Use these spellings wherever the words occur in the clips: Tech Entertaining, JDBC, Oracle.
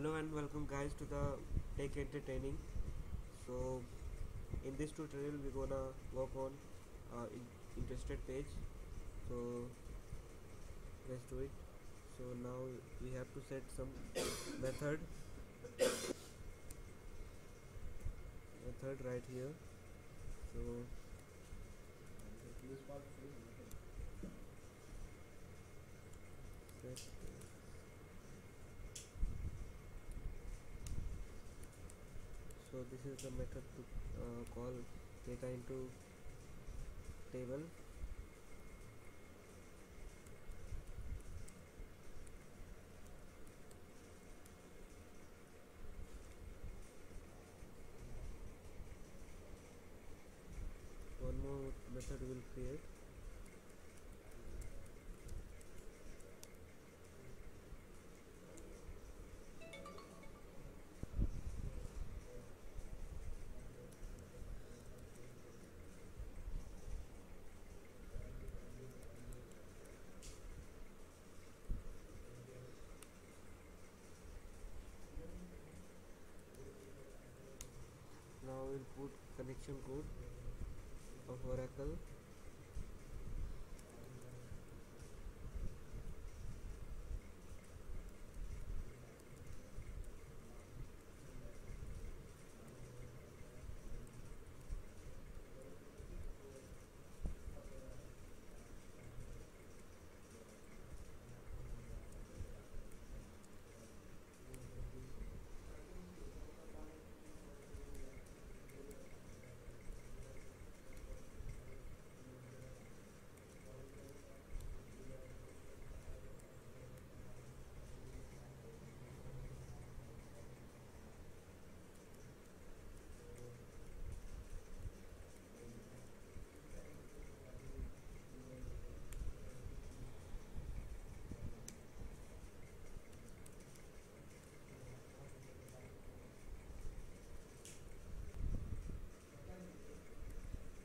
Hello and welcome guys to the Tech Entertaining. So in this tutorial we're gonna work on interested page, so let's do it. So now we have to set some method right here. So so this is the method to call data into table. One more method we will create. Now we'll put connection code of Oracle.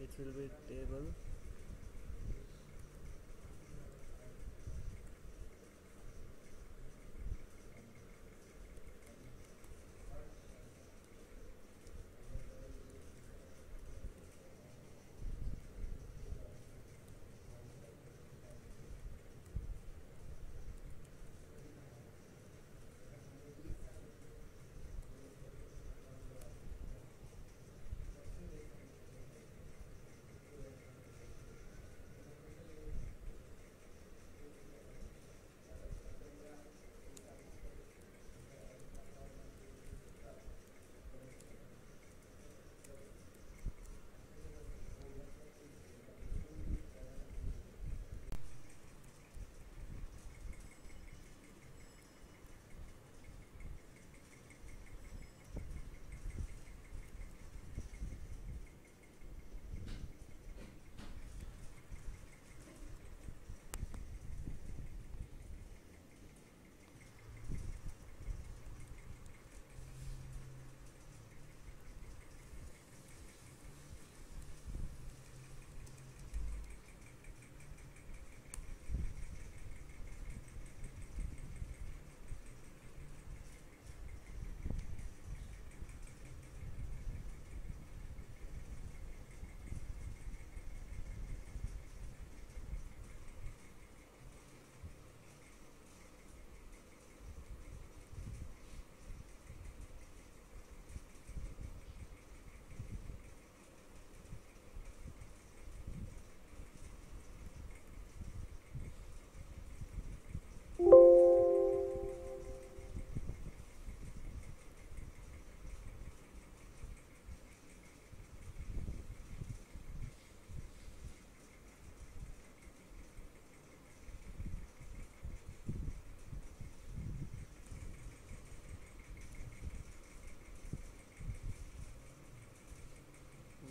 It will be table.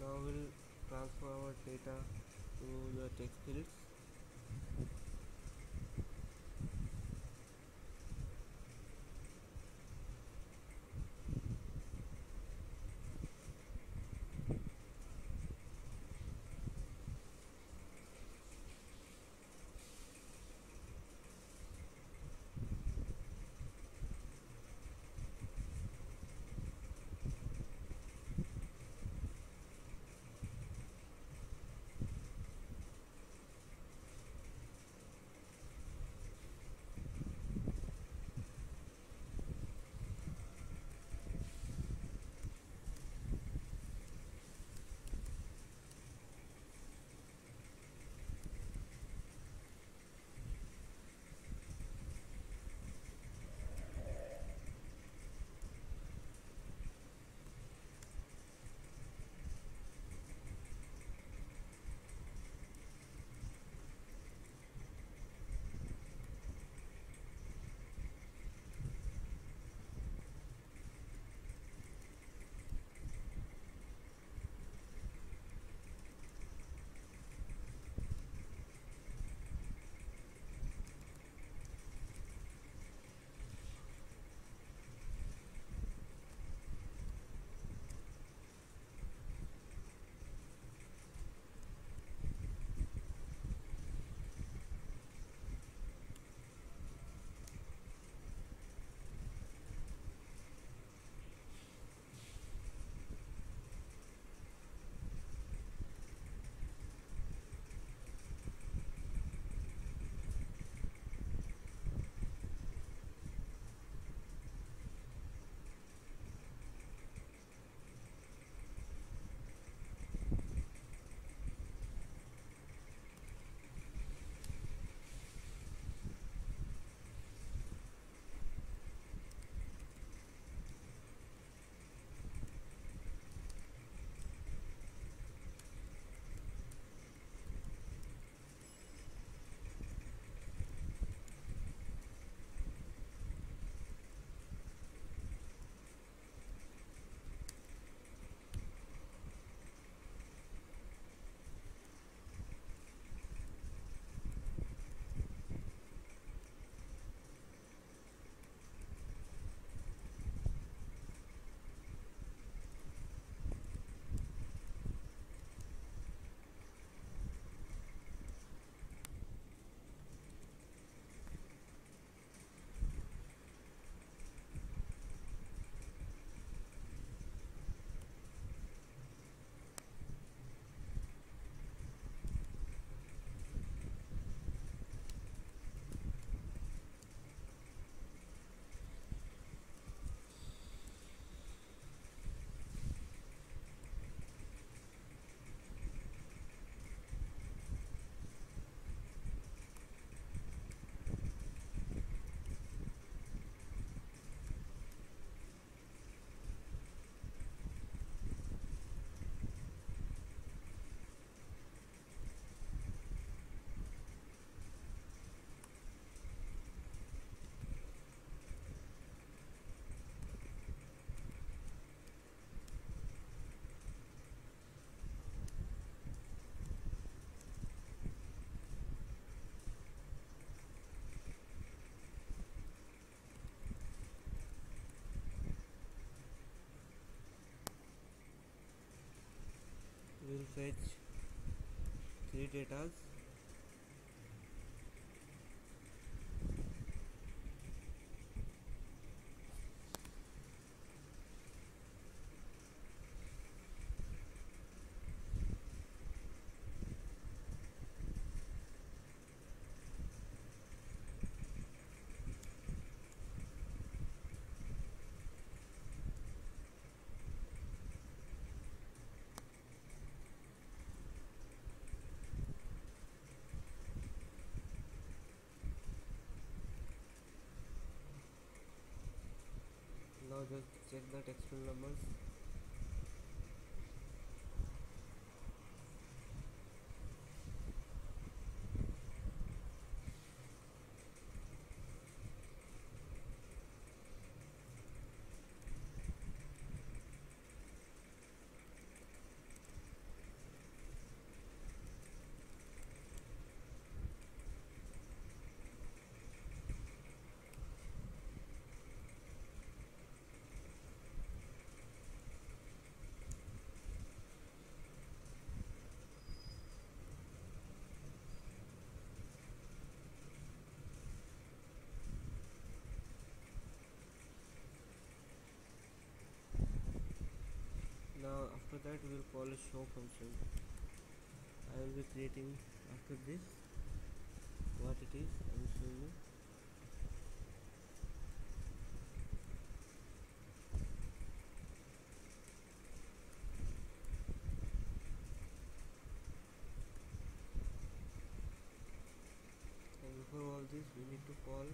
Now we'll transfer our data to the text fields. fetch three datas. Now just check the textual numbers. Now after that we will call a show function. I will be creating after this what it is. I will show you. And before all this we need to call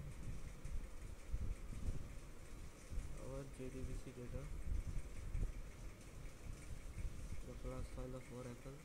our JDBC data, the class file of Oracle.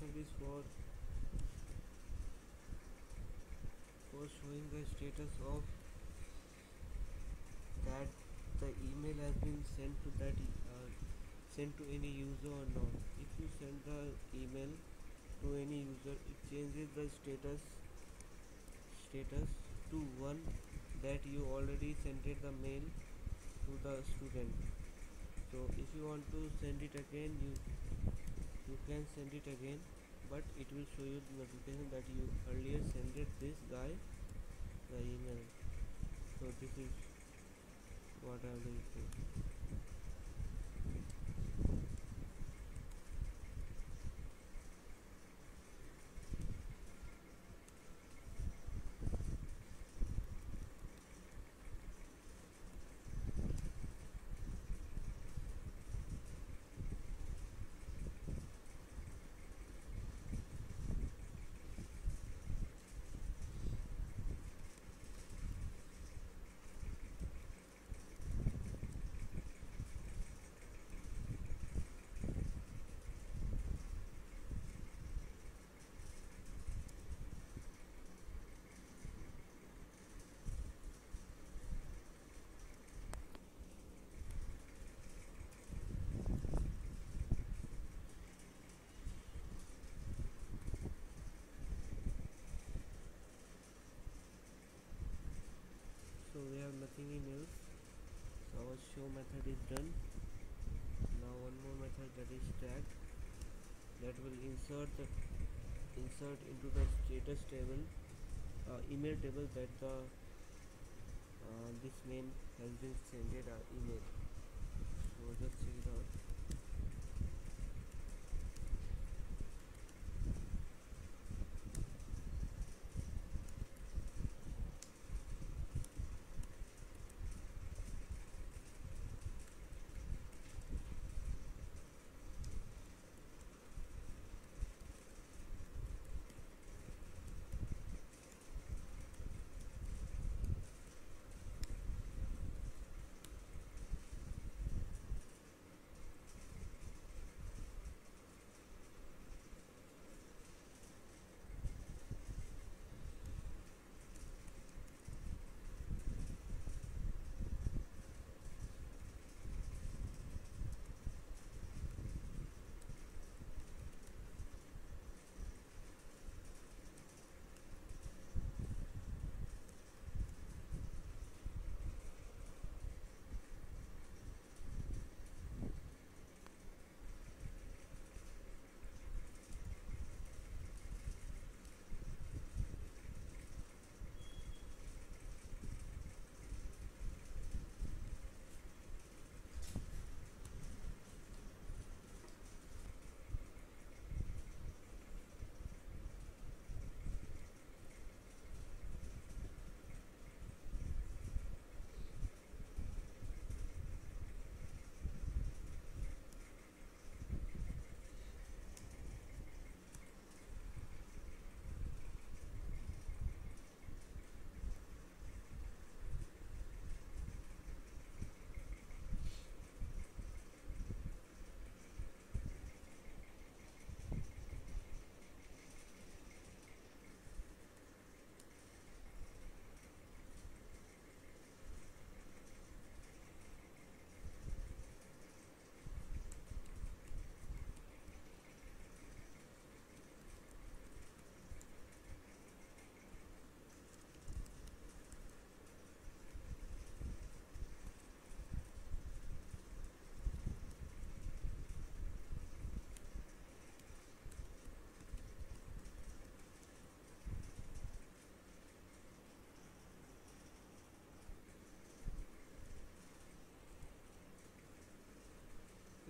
method is for showing the status of that the email has been sent to that sent to any user or not. If you send the email to any user, it changes the status to one that you already sent it the mail to the student. So if you want to send it again, you can send it again, but it will show you the notification that you earlier sent it this guy the email. So this is what I will do. So we have nothing else, so our show method is done. Now one more method, that is tag, that will insert into the status table, email table, that the this name has been sent it our email. So just check it out.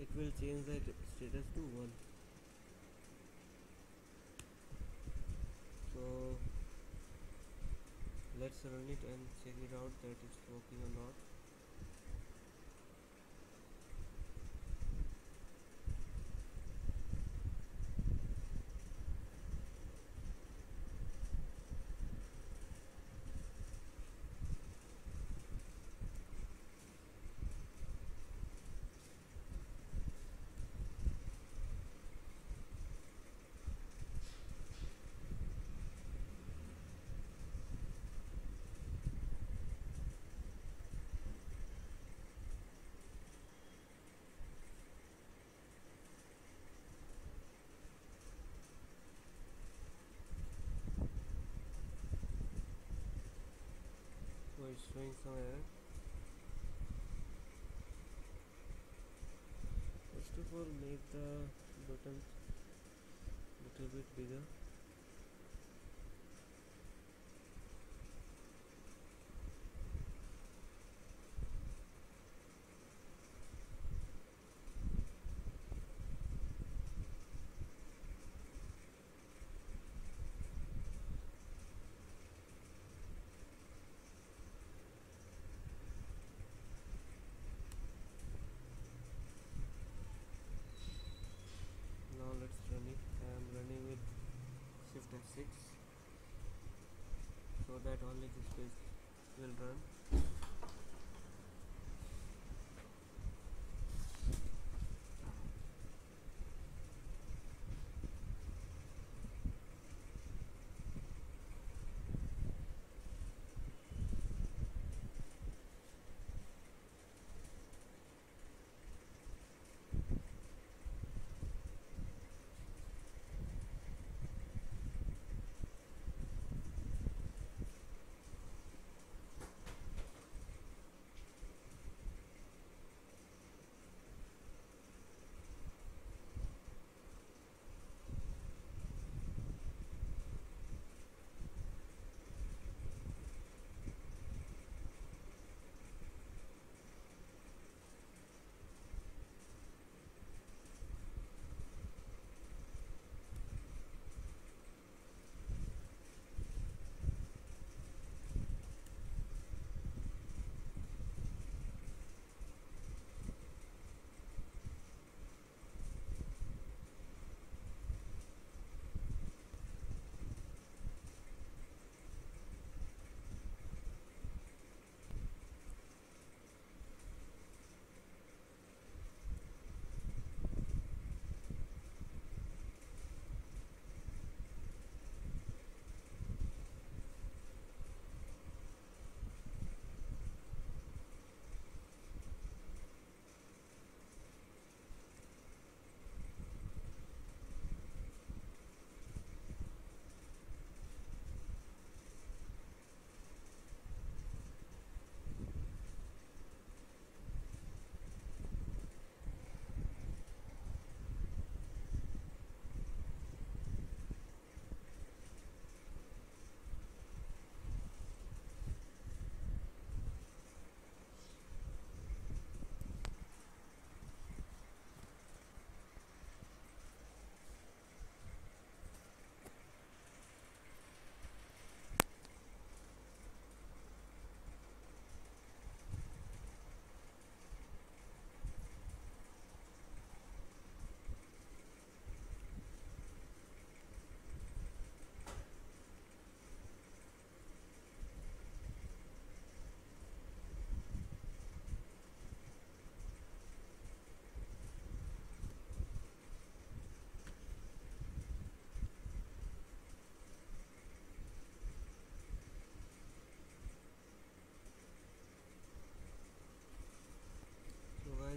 It will change the status to 1. So let's run it and check it out that it's working or not. showing some error. First of all, make the buttons little bit bigger. Shift F6, so that only this page will run.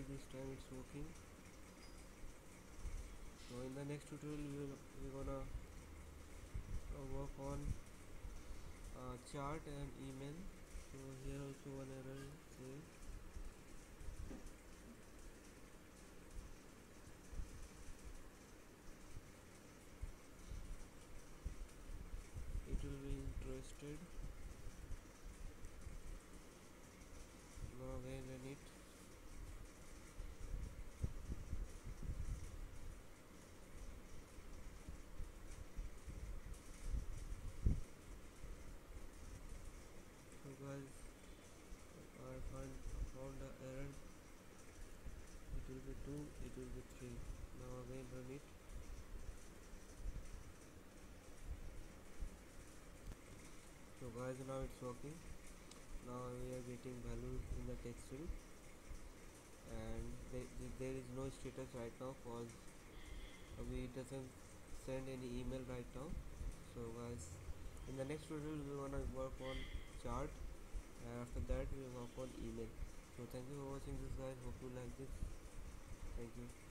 This time it's working. So in the next tutorial we're gonna work on chart and email. So here also one error saved. It will be interested. Now again run it. So guys, now it's working. Now we are getting values in the text field, and there is no status right now because we doesn't send any email right now. So guys, in the next tutorial we wanna work on chart, and after that we will work on email. So thank you for watching this guys. Hope you like this. Thank you.